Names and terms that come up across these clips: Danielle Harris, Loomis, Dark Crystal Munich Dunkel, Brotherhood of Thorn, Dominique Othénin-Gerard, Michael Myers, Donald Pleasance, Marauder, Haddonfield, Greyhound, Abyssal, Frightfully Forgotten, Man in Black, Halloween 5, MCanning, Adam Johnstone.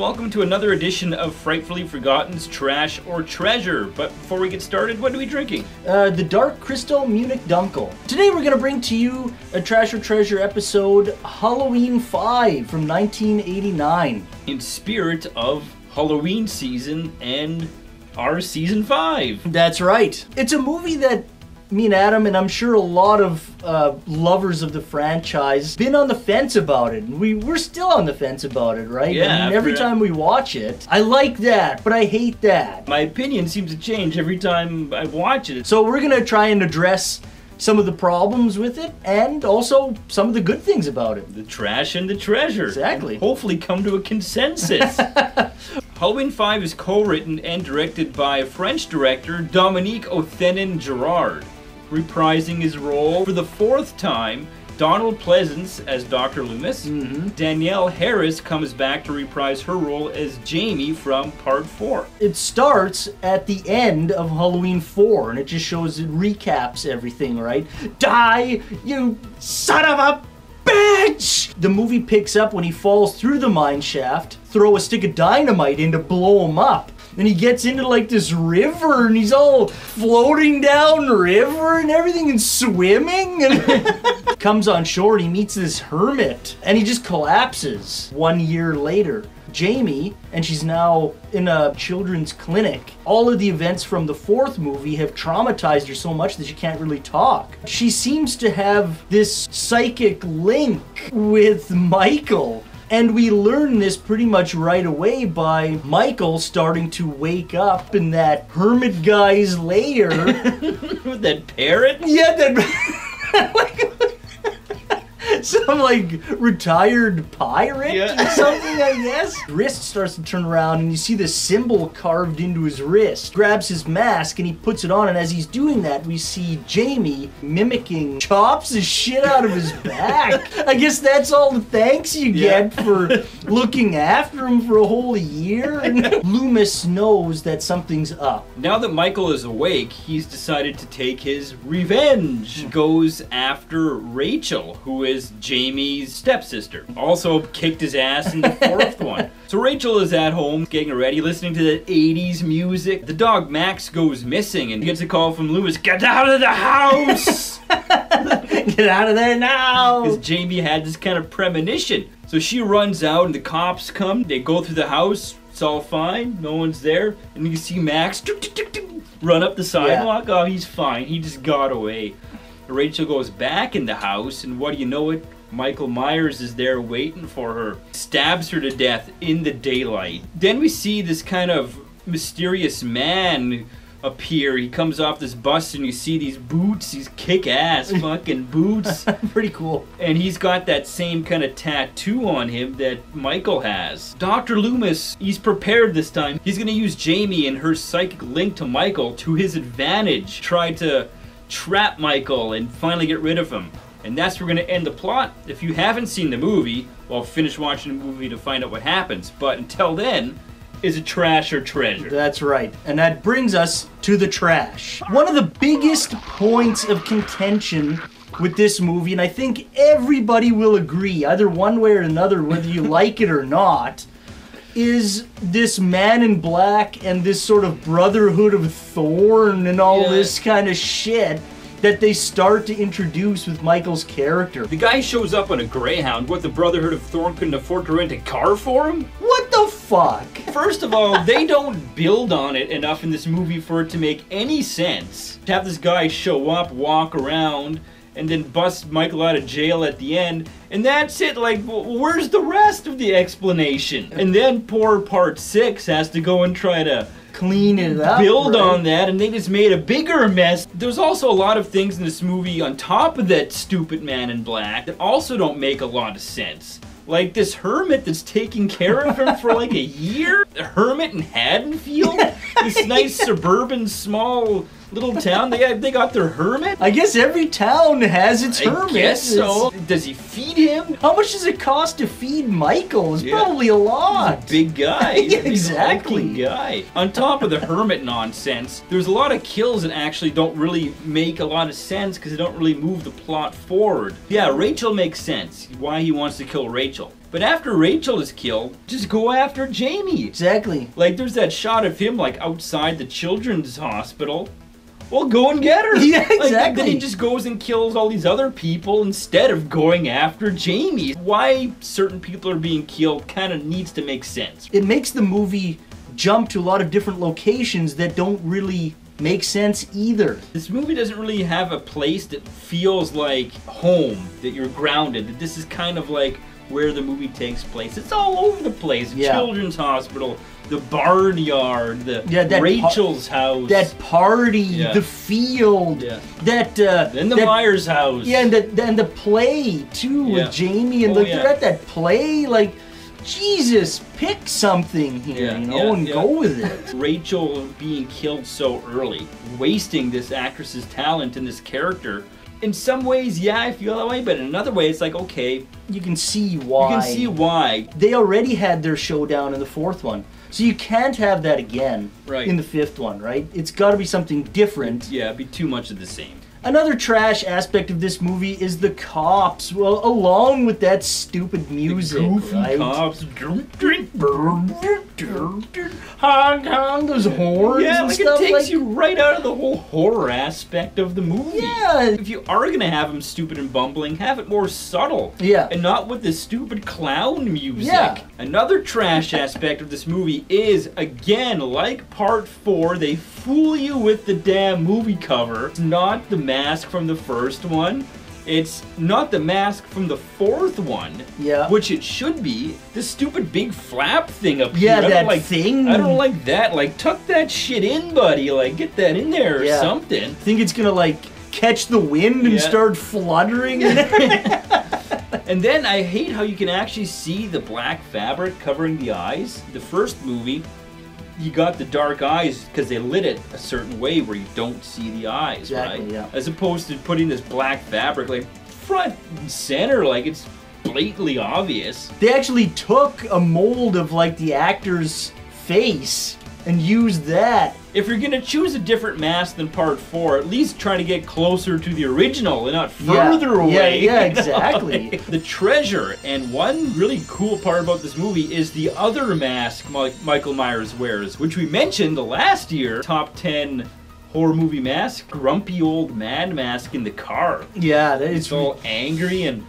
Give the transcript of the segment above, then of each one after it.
welcome to another edition of Frightfully Forgotten's Trash or Treasure. But before we get started, what are we drinking? The Dark Crystal Munich Dunkel. Today we're going to bring to you a Trash or Treasure episode, Halloween 5 from 1989. In spirit of Halloween season and our season 5. That's right. It's a movie that me and Adam, and I'm sure a lot of lovers of the franchise, been on the fence about it. We're still on the fence about it, right? Yeah. I mean, every time we watch it, I like that, but I hate that. My opinion seems to change every time I watch it. So we're gonna try and address some of the problems with it, and also some of the good things about it. The trash and the treasure. Exactly. And hopefully come to a consensus. Halloween 5 is co-written and directed by French director Dominique Othénin-Gerard. Reprising his role for the fourth time, Donald Pleasance as Dr. Loomis. Mm-hmm. Danielle Harris comes back to reprise her role as Jamie from Part 4. It starts at the end of Halloween 4, and it just shows, it recaps everything, right? Die, you son of a bitch! The movie picks up when he falls through the mine shaft, throw a stick of dynamite in to blow him up. And he gets into like this river, and he's all floating down river and everything and swimming, and comes on shore and he meets this hermit and he just collapses 1 year later. Jamie, and she's now in a children's clinic. All of the events from the fourth movie have traumatized her so much that she can't really talk. She seems to have this psychic link with Michael. And we learn this pretty much right away by Michael starting to wake up in that hermit guy's lair. With that parrot? Yeah, that some like retired pirate or something, I guess. Wrist starts to turn around and you see this symbol carved into his wrist. Grabs his mask and he puts it on, and as he's doing that, we see Jamie mimicking, chops the shit out of his back. I guess that's all the thanks you get for looking after him for a whole year. And Loomis knows that something's up. Now that Michael is awake, he's decided to take his revenge. Goes after Rachel, who is Jamie's stepsister. Also kicked his ass in the fourth one. So Rachel is at home getting ready, listening to that 80s music. The dog Max goes missing and gets a call from Loomis, "Get out of the house!" Get out of there now! Because Jamie had this kind of premonition. So she runs out and the cops come. They go through the house. It's all fine. No one's there. And you see Max run up the sidewalk. Yeah. Oh, he's fine. He just got away. Rachel goes back in the house, and what do you know it? Michael Myers is there waiting for her. Stabs her to death in the daylight. Then we see this kind of mysterious man appear. He comes off this bus and you see these boots, these kick-ass fucking boots. Pretty cool. And he's got that same kind of tattoo on him that Michael has. Dr. Loomis, he's prepared this time. He's gonna use Jamie and her psychic link to Michael to his advantage. Try to trap Michael and finally get rid of him. And that's where we're going to end the plot. If you haven't seen the movie, well, finish watching the movie to find out what happens. But until then, is it trash or treasure? That's right. And that brings us to the trash. One of the biggest points of contention with this movie, and I think everybody will agree, either one way or another, whether you like it or not, is this Man in Black and this sort of Brotherhood of Thorn and all this kind of shit that they start to introduce with Michael's character. The guy shows up on a Greyhound. What, the Brotherhood of Thorn couldn't afford to rent a car for him? What the fuck? First of all, they don't build on it enough in this movie for it to make any sense. To have this guy show up, walk around, and then bust Michael out of jail at the end, and that's it. Like, where's the rest of the explanation? And then poor Part 6 has to go and try to clean it up, build on that, and they just made a bigger mess. There's also a lot of things in this movie on top of that stupid Man in Black that also don't make a lot of sense. Like this hermit that's taking care of him for like a year? The hermit in Haddonfield? This nice suburban small little town. They got their hermit. I guess every town has its hermit. I guess so. Does he feed him? How much does it cost to feed Michael? It's probably a lot. He's a big guy. Yeah, exactly. Big guy. On top of the hermit nonsense, there's a lot of kills that actually don't really make a lot of sense because they don't really move the plot forward. Yeah, Rachel makes sense. Why he wants to kill Rachel. But after Rachel is killed, just go after Jamie. Exactly. Like, there's that shot of him, like, outside the children's hospital. Well, go and get her. Yeah, exactly. Like, then he just goes and kills all these other people instead of going after Jamie. Why certain people are being killed kind of needs to make sense. It makes the movie jump to a lot of different locations that don't really make sense either. This movie doesn't really have a place that feels like home, that you're grounded, that this is kind of like where the movie takes place. It's all over the place. Yeah. Children's hospital, the barnyard, the Rachel's house. That party, the field, that then the Myers house. Yeah, and the play too with Jamie and they're at that play, like Jesus, pick something here, you know, and go with it. Rachel being killed so early, wasting this actress's talent and this character. In some ways, yeah, I feel that way, but in another way, it's like, okay, you can see why. You can see why. They already had their showdown in the fourth one, so you can't have that again in the fifth one, right? It's got to be something different. Yeah, it'd be too much of the same. Another trash aspect of this movie is the cops, well, along with that stupid music. The goofy cops. Hong Kong, those horns and stuff. Yeah, like it takes you right out of the whole horror aspect of the movie. Yeah. If you are going to have them stupid and bumbling, have it more subtle. Yeah. And not with this stupid clown music. Yeah. Another trash aspect of this movie is, again, like part 4, they fool you with the damn movie cover. It's not the mask from the first one. It's not the mask from the fourth one, which it should be. The stupid big flap thing up here. Yeah, that thing. I don't like that. Like, tuck that shit in, buddy. Like, get that in there or something. I think it's gonna, like, catch the wind and start fluttering. And then I hate how you can actually see the black fabric covering the eyes. The first movie, you got the dark eyes because they lit it a certain way where you don't see the eyes, right? Yeah. As opposed to putting this black fabric like front and center, like it's blatantly obvious. They actually took a mold of like the actor's face and used that. If you're gonna choose a different mask than part 4, at least try to get closer to the original and not further away. Yeah, exactly. The treasure, and one really cool part about this movie is the other mask Michael Myers wears, which we mentioned last year, top 10 horror movie mask, grumpy old man mask in the car. Yeah, that is all angry and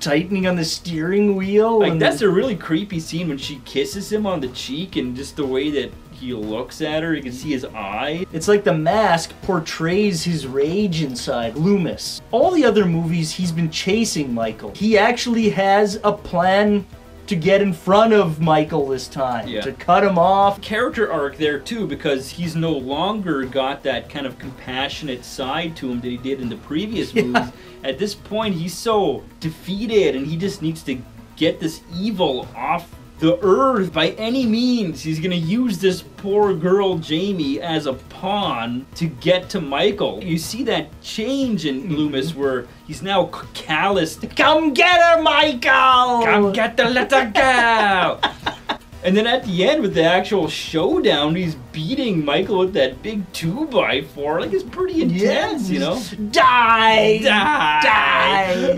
tightening on the steering wheel. Like, and that's a really creepy scene when she kisses him on the cheek and just the way that he looks at her, you can see his eye. It's like the mask portrays his rage inside Loomis. All the other movies he's been chasing Michael. He actually has a plan to get in front of Michael this time, to cut him off. Character arc there too, because he's no longer got that kind of compassionate side to him that he did in the previous movies. At this point, he's so defeated and he just needs to get this evil off the earth by any means. He's gonna use this poor girl Jamie as a pawn to get to Michael. You see that change in Loomis where he's now calloused. Come get her, Michael! Come get the little girl! And then at the end with the actual showdown, he's beating Michael with that big 2x4. Like, it's pretty intense, you know? Die! Die! Die!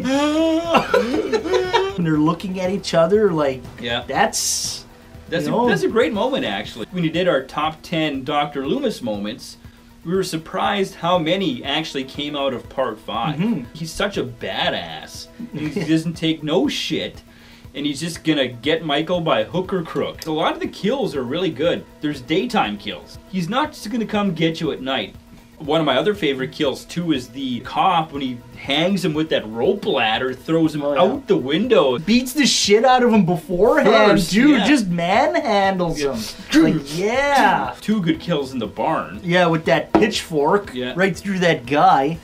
And they're looking at each other like, that's a great moment, actually. When you did our top 10 Dr. Loomis moments, we were surprised how many actually came out of part 5. He's such a badass. He doesn't take no shit. And he's just gonna get Michael by hook or crook. A lot of the kills are really good. There's daytime kills. He's not just gonna come get you at night. One of my other favorite kills too is the cop when he hangs him with that rope ladder, throws him out the window. Beats the shit out of him beforehand. Dude, just manhandles him. Like, two good kills in the barn. Yeah, with that pitchfork right through that guy.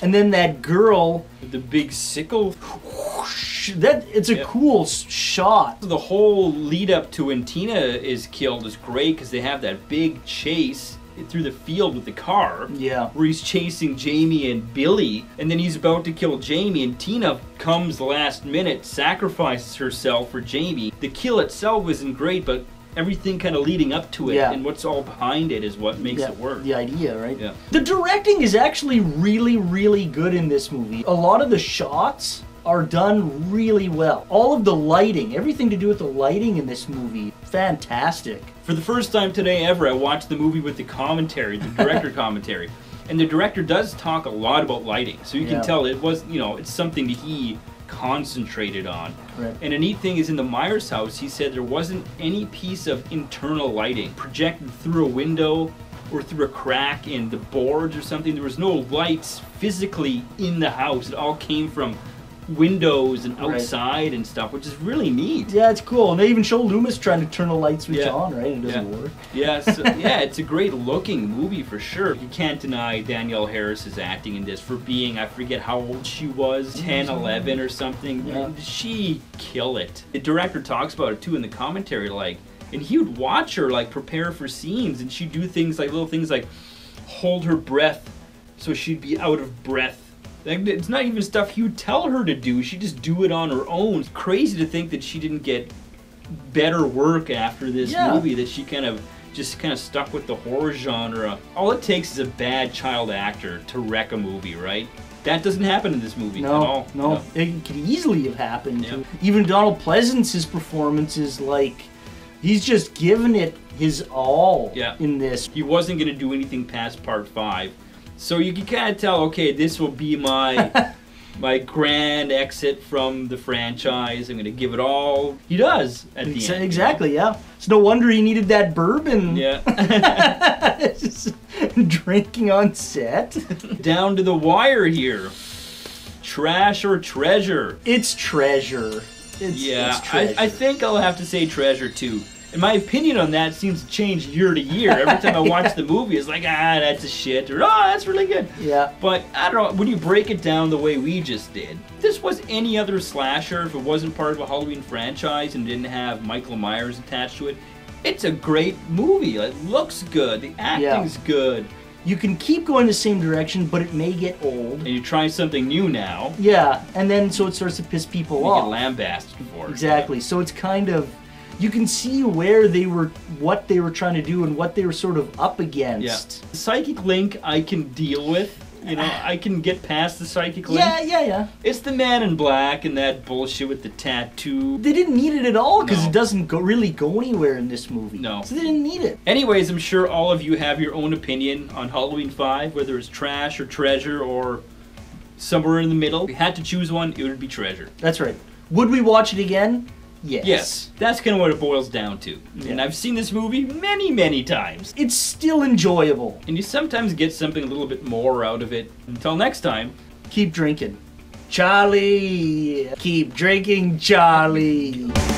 And then that girl, the big sickle, whoosh, it's a cool shot. The whole lead up to when Tina is killed is great because they have that big chase. through the field with the car. Yeah. Where he's chasing Jamie and Billy, and then he's about to kill Jamie, and Tina comes last minute, sacrifices herself for Jamie. The kill itself isn't great, but everything kind of leading up to it, yeah, and what's all behind it is what makes it work. The idea, right? Yeah. The directing is actually really, really good in this movie. A lot of the shots are done really well. All of the lighting, everything to do with the lighting in this movie, fantastic. For the first time today ever, I watched the movie with the commentary, the director commentary. And the director does talk a lot about lighting, so you can tell it was, you know, it's something that he concentrated on. Right. And a neat thing is in the Myers house, he said there wasn't any piece of internal lighting projected through a window or through a crack in the boards or something. There was no lights physically in the house. It all came from windows and outside and stuff, which is really neat. Yeah, it's cool. And they even show Loomis trying to turn the light switch on, right? And it doesn't work. Yeah, so, yeah, it's a great looking movie for sure. You can't deny Danielle Harris's acting in this for being, I forget how old she was, 10, 11 or something. Yeah. She killed it. The director talks about it too in the commentary, like, and he would watch her like prepare for scenes, and she'd do things like little things like hold her breath so she'd be out of breath. Like, it's not even stuff you tell her to do. She just do it on her own. It's crazy to think that she didn't get better work after this movie, that she kind of just kind of stuck with the horror genre. All it takes is a bad child actor to wreck a movie, right? That doesn't happen in this movie at all. No, it could easily have happened. Yeah. Even Donald Pleasance's performance is like, he's just giving it his all in this. He wasn't going to do anything past Part 5. So you can kind of tell, okay, this will be my grand exit from the franchise. I'm going to give it all he does at the end. Exactly, yeah. It's no wonder he needed that bourbon. Yeah. Just drinking on set. Down to the wire here. Trash or treasure? It's treasure. It's treasure. I think I'll have to say treasure too. And my opinion on that seems to change year to year. Every time I watch the movie, it's like, ah, that's a shit, or ah, that's really good. Yeah. But I don't know, when you break it down the way we just did, if this was any other slasher, if it wasn't part of a Halloween franchise and didn't have Michael Myers attached to it, it's a great movie. It looks good, the acting's good. You can keep going the same direction, but it may get old. And you try something new now. Yeah, and then so it starts to piss people off. You get lambasted for it. Exactly, so it's kind of, you can see where they were, what they were trying to do and what they were sort of up against. Yeah. Psychic link I can deal with. You know, I can get past the psychic link. Yeah. It's the Man in Black and that bullshit with the tattoo. They didn't need it at all because it doesn't really go anywhere in this movie. No. So they didn't need it. Anyways, I'm sure all of you have your own opinion on Halloween 5, whether it's trash or treasure or somewhere in the middle. If we had to choose one, it would be treasure. That's right. Would we watch it again? Yes. That's kind of what it boils down to. Yeah. And I've seen this movie many, many times. It's still enjoyable. And you sometimes get something a little bit more out of it. Until next time, keep drinking. Charlie! Keep drinking, Charlie!